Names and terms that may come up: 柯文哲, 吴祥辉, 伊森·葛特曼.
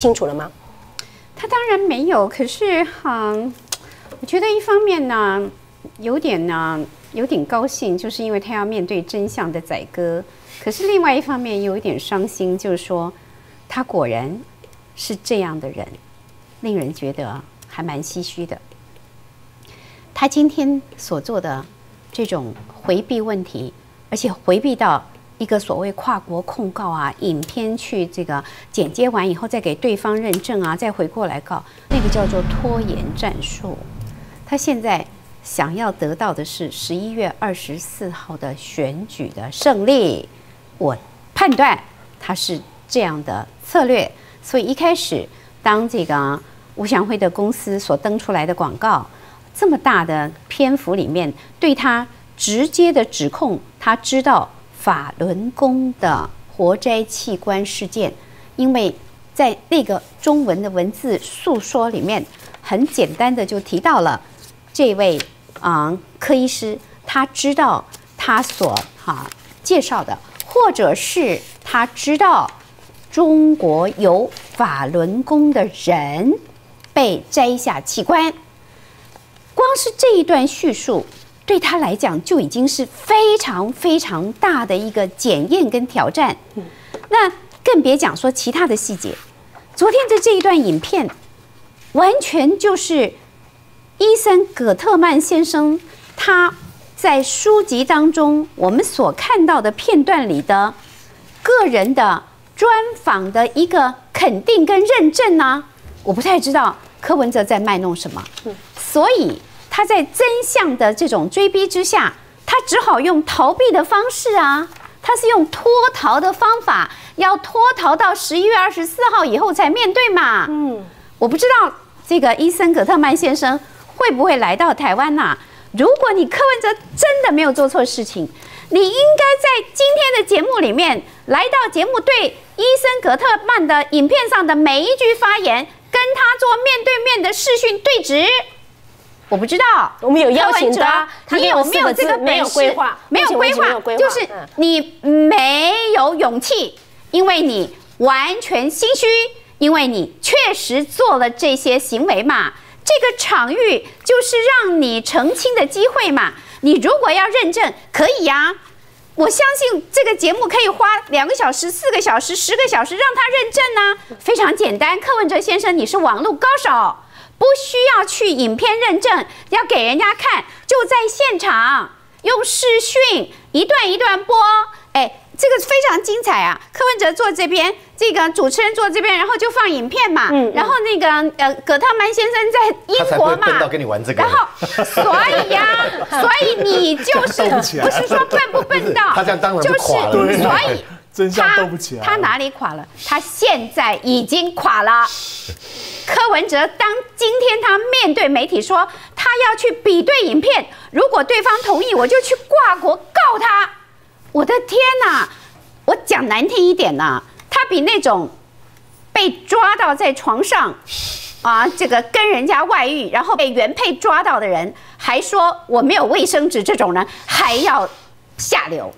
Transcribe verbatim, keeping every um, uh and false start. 清楚了吗？他当然没有，可是哈、嗯，我觉得一方面呢，有点呢，有点高兴，就是因为他要面对真相的宰割。可是另外一方面有一点伤心，就是说他果然是这样的人，令人觉得还蛮唏嘘的。 他今天所做的这种回避问题，而且回避到一个所谓跨国控告啊，影片去这个剪接完以后再给对方认证啊，再回过来告，那个叫做拖延战术。他现在想要得到的是十一月二十四号的选举的胜利，我判断他是这样的策略。所以一开始，当这个吴祥辉的公司所登出来的广告。 这么大的篇幅里面，对他直接的指控，他知道法轮功的活摘器官事件，因为在那个中文的文字诉说里面，很简单的就提到了这位啊、嗯、柯医师，他知道他所哈、啊、介绍的，或者是他知道中国有法轮功的人被摘下器官。 光是这一段叙述，对他来讲就已经是非常非常大的一个检验跟挑战。那更别讲说其他的细节。昨天的这一段影片，完全就是伊森·葛特曼先生他在书籍当中我们所看到的片段里的个人的专访的一个肯定跟认证呢、啊。我不太知道柯文哲在卖弄什么，所以。 他在真相的这种追逼之下，他只好用逃避的方式啊，他是用脱逃的方法，要脱逃到十一月二十四号以后才面对嘛。嗯，我不知道这个伊森·葛特曼先生会不会来到台湾呐、啊？如果你柯文哲真的没有做错事情，你应该在今天的节目里面来到节目，对伊森·葛特曼的影片上的每一句发言，跟他做面对面的视讯对质。 我不知道，我们有邀请的，你有没有这个没有规划？没有规划，就是你没有勇气，因为你完全心虚，因为你确实做了这些行为嘛。这个场域就是让你澄清的机会嘛。你如果要认证，可以呀、啊。我相信这个节目可以花两个小时、四个小时、十个小时让他认证呢、啊，非常简单。柯文哲先生，你是网络高手。 不需要去影片认证，要给人家看，就在现场用视讯一段一段播，哎，这个非常精彩啊！柯文哲坐这边，这个主持人坐这边，然后就放影片嘛，嗯嗯、然后那个呃葛特曼先生在英国嘛，笨到跟你玩这个，然后所以呀、啊，所以你就是不是说笨不笨到，他这样当然不垮了，就是、所以。 真相都不起来，他哪里垮了？他现在已经垮了。柯文哲当今天他面对媒体说他要去比对影片，如果对方同意，我就去挂国告他。我的天哪！我讲难听一点呐、啊，他比那种被抓到在床上啊，这个跟人家外遇，然后被原配抓到的人，还说我没有卫生纸这种人还要下流。